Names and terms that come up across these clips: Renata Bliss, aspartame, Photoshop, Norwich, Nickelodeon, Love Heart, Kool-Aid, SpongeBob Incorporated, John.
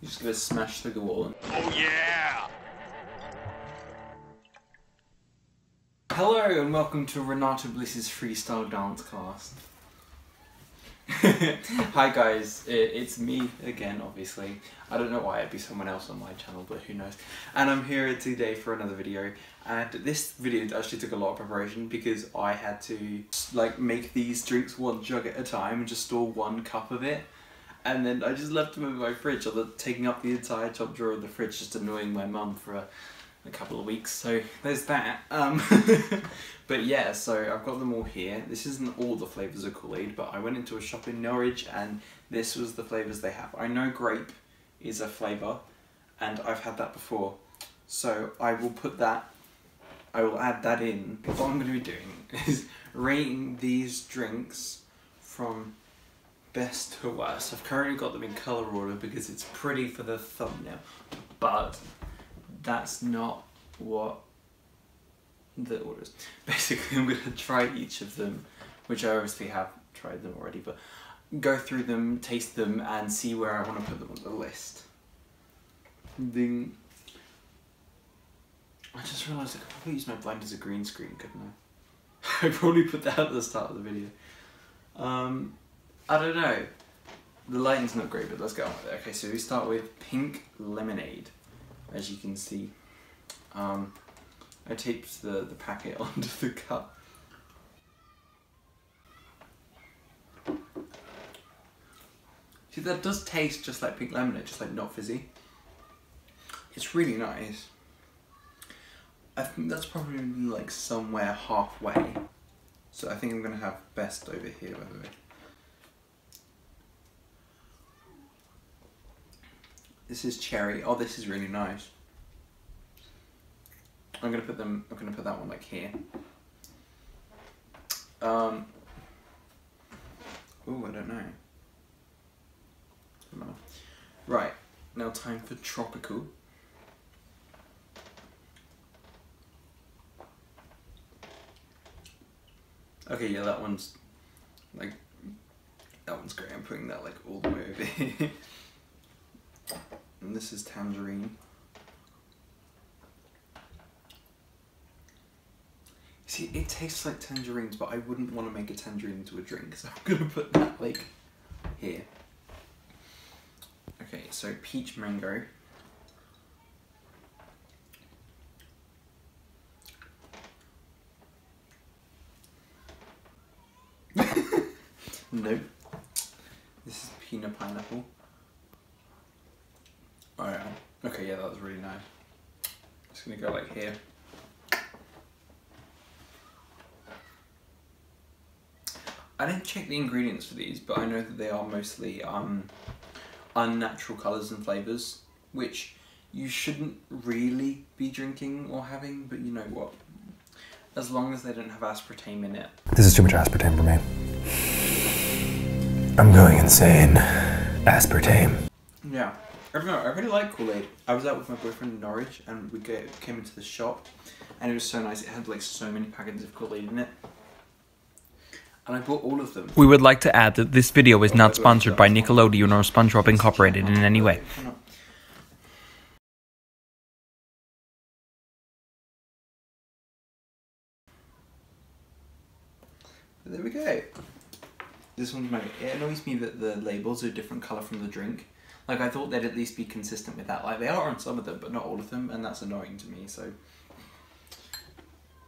You're just gonna smash through the wall. Oh yeah! Hello and welcome to Renata Bliss's freestyle dance class. Hi guys, it's me again, obviously. I don't know why it'd be someone else on my channel, but who knows. And I'm here today for another video, and this video actually took a lot of preparation because I had to like make these drinks one jug at a time and just store one cup of it, and then I just left them in my fridge, taking up the entire top drawer of the fridge, just annoying my mum for a couple of weeks, so there's that. But yeah, so I've got them all here. This isn't all the flavours of Kool-Aid, but I went into a shop in Norwich and this was the flavours they have. I know grape is a flavour and I've had that before, so I will put that, I will add that in. What I'm going to be doing is rating these drinks from best to worst. I've currently got them in colour order because it's pretty for the thumbnail, but that's not what the order is. Basically, I'm going to try each of them, which I obviously have tried them already, but go through them, taste them, and see where I want to put them on the list. Ding. I just realised I could probably use my blind as a green screen, couldn't I? I probably put that at the start of the video. I don't know. The lighting's not great, but let's get on with it. Okay, so we start with pink lemonade. As you can see, I taped the packet onto the cup. See, that does taste just like pink lemonade, just like not fizzy. It's really nice. I think that's probably like somewhere halfway. So I think I'm gonna have best over here, by the way. This is cherry. Oh, this is really nice. I'm gonna put that one like here. Oh, I don't know. Doesn't matter. Right, now time for tropical. Okay, yeah, that one's great. I'm putting that like all the way over here. And this is tangerine. See, it tastes like tangerines, but I wouldn't want to make a tangerine into a drink, so I'm gonna put that like here. Okay, so peach mango. Nope. This is peanut pineapple. Alright, okay, yeah, that was really nice. Just gonna go like here. I didn't check the ingredients for these, but I know that they are mostly unnatural colours and flavours, which you shouldn't really be drinking or having, but you know what? As long as they don't have aspartame in it. This is too much aspartame for me. I'm going insane. Aspartame. Yeah. I don't know, I really like Kool-Aid. I was out with my boyfriend in Norwich and we came into the shop and it was so nice. It had like so many packets of Kool-Aid in it. And I bought all of them. We would like to add that this video is not sponsored by Nickelodeon or SpongeBob Incorporated in any way. There we go. This one's my... It annoys me that the labels are a different colour from the drink. Like, I thought they'd at least be consistent with that. Like, they are on some of them, but not all of them, and that's annoying to me, so...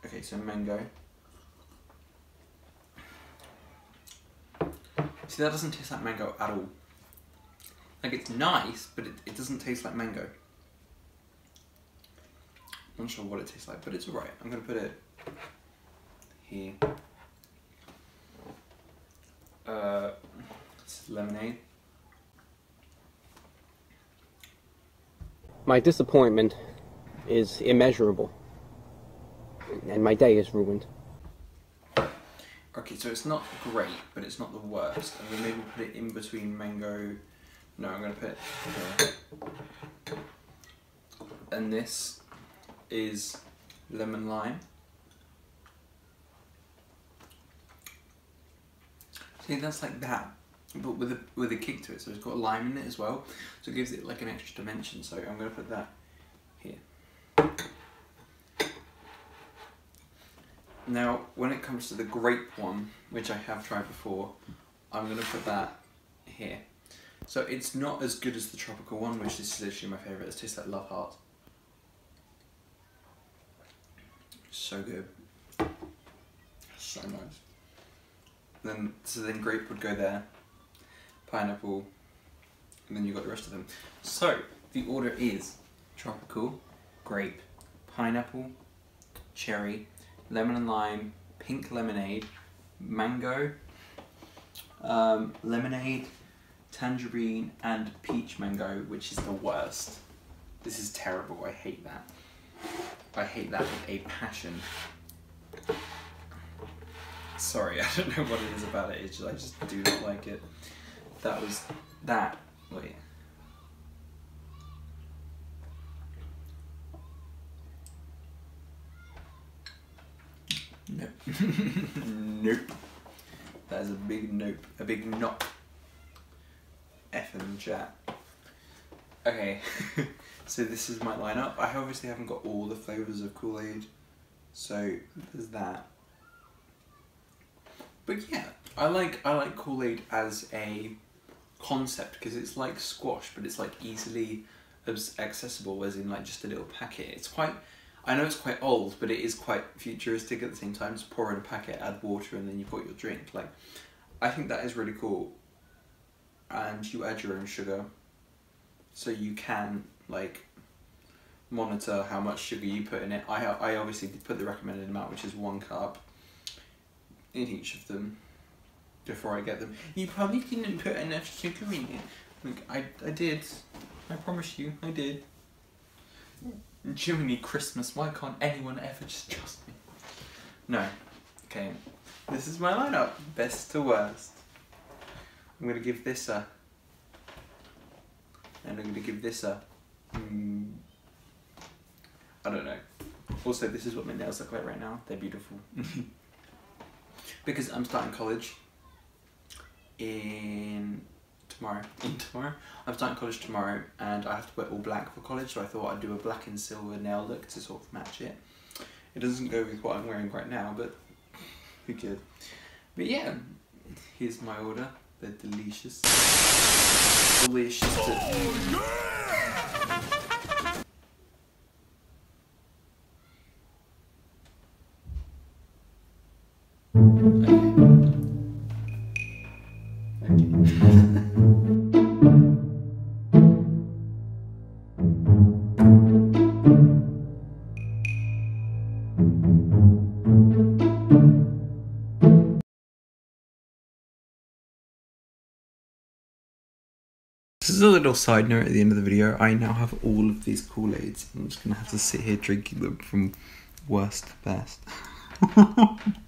Okay, so mango. See, that doesn't taste like mango at all. Like, it's nice, but it doesn't taste like mango. I'm not sure what it tastes like, but it's alright. I'm gonna put it... here. It's lemonade. My disappointment is immeasurable, and my day is ruined. Okay, so it's not great, but it's not the worst. I'm gonna maybe put it in between mango. No, I'm gonna put it here. And this is lemon lime. See, that's like that. but with a kick to it, so it's got lime in it as well, so it gives it like an extra dimension. So I'm going to put that here. Now, when it comes to the grape one, which I have tried before, I'm going to put that here. So it's not as good as the tropical one, which this is actually my favourite. It tastes like Love Heart. So good. So nice. Then, so then grape would go there, pineapple, and then you've got the rest of them. So the order is tropical, grape, pineapple, cherry, lemon and lime, pink lemonade, mango, lemonade, tangerine, and peach mango, which is the worst. This is terrible, I hate that. I hate that with a passion. Sorry, I don't know what it is about it, I just do not like it. That was that, wait. Nope. Nope. That is a big nope. A big not. Effing chat. Okay, so this is my lineup. I obviously haven't got all the flavours of Kool-Aid, so there's that. But yeah, I like Kool-Aid as a concept because it's like squash, but it's like easily accessible, as in like just a little packet. It's quite. I know it's quite old, but it is quite futuristic at the same time. Just pour in a packet, add water, and then you've got your drink. Like, I think that is really cool. And you add your own sugar, so you can like monitor how much sugar you put in it. I obviously put the recommended amount, which is 1 cup in each of them before I get them. You probably didn't put enough sugar in it. Like, I did. I promise you, I did. Jiminy Christmas, why can't anyone ever just trust me? No. Okay, this is my lineup, best to worst. I'm gonna give this a, and I'm gonna give this a, I don't know. Also, this is what my nails look like right now. They're beautiful. Because I'm starting college tomorrow. I'm starting college tomorrow, and I have to wear all black for college, so I thought I'd do a black and silver nail look to sort of match it. It doesn't go with what I'm wearing right now, but who cares? But yeah, here's my order. They're delicious. Delicious. Oh, yeah! This is a little side note at the end of the video. I now have all of these Kool-Aids. I'm just gonna have to sit here drinking them from worst to best.